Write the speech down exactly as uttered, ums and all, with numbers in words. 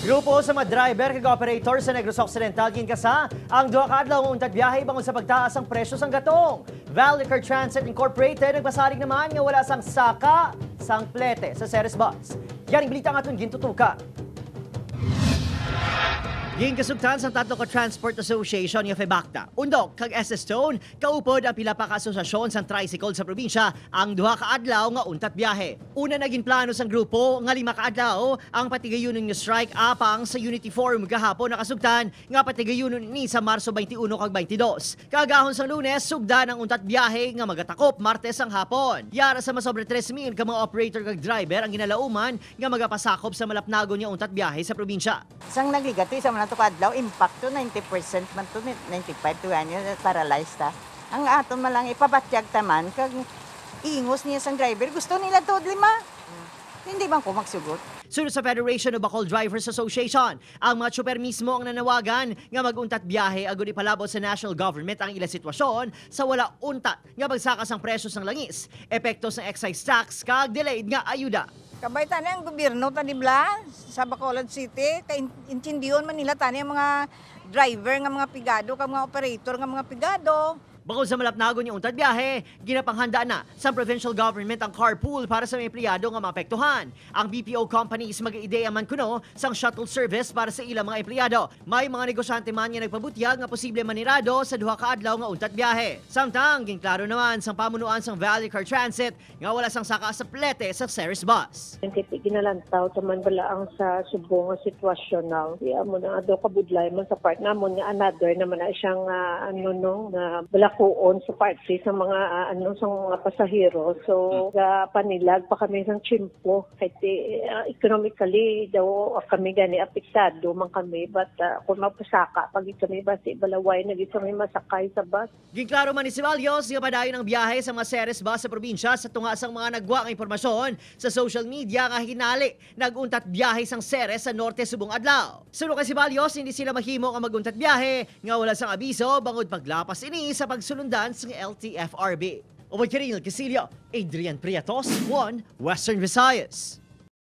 Grupo sa mga driver kag operator sa Negros Occidental ginkasa ang duha ka adlaw untad biyahe bangon sa pagtaas ang presyo sang gatong. Vallacar Transit Incorporated nagpasalig naman nga wala sang saka sang plete sa Ceres Bus. Yaring balita nga aton gintutukan. Ginkasugtan sa tatlo ka transport association nga Febacta. Undok kag S S Stone kaupod ang pila pa ka asosasyon sang tricycle sa probinsya ang duha ka adlaw nga untat biyahe. Una naging plano sang grupo nga lima ka adlaw ang patigayunon nga strike apang sa Unity Forum gahapon nakasugtan nga patigayunon ni sa Marso twenty-one kag twenty-two. Kagahon sang Lunes sugdan ang untat biyahe nga magatakop Martes ang hapon. Yara sa masobra tres mil ka mga operator kag driver ang ginalauman nga magapasakop sa malapnagon nga untat biyahe sa probinsya. Sang nagligati sa na ito kadlaw, impacto ninety percent man to, ninety-five to one hundred, paralyzed ta. Ang aton malang ipabatyag taman, kag ingos niya sang driver, gusto nila to lima. Hindi bang ko magsugot? Sunod sa Federation of the Bacolod Drivers Association, ang mga tsuper mismo ang nanawagan nga mag-untat biyahe agon ipalabot sa national government ang ila sitwasyon sa wala untat nga bagsakas ang presyo sang langis, epekto sang excise tax kag delayed nga ayuda. Kabay tani ang gobyerno tanibla sa Bacolod City kay intindiyon man nila tani ang mga driver nga mga pigado kag mga operator nga mga pigado. Bakod sa malapnagon yung untad biyahe, ginapanghandaan na sa provincial government ang carpool para sa mga empleyado nga maapektuhan. Ang B P O companies mag-ideya man kuno sang shuttle service para sa ilang mga empleyado. May mga negosyante man nga nagpabutyag nga posible manirado sa duha ka adlaw nga untad biyahe. Samtang ginklaro naman sang pamunuan sang Vallacar Transit nga wala sang saka sa plete sa Ceres Bus. Ginalantaw sa manbalaang sa Cebu nga sitwasyon now. Iya mo na ado kabudlay man sa part namon nga another naman na siyang uh, ano no na uh, kuon sa party sa mga uh, ano sa mga pasahero so ga hmm. panilag pa kami sang chimpo kasi uh, economically daw kami gani apektado man kami but uh, kung mapasaka pag kami ba si balaway nagit kami masakay sa bus. Giklaro man ni Sivalios nga padayon ang biyahe sa mga Ceres Bus sa probinsya sa tunga sang mga nagwa nga impormasyon sa social media nga hinali naguntat biyahe sang Ceres sa Norte subong adlaw. Suno kay Sivalios hindi sila mahimo ang maguntat biyahe nga wala sang abiso bangod paglapas ini sa pag sulundan sa L T F R B. Oboy Kiril Casilio, Adrian Prietos, One Western Visayas.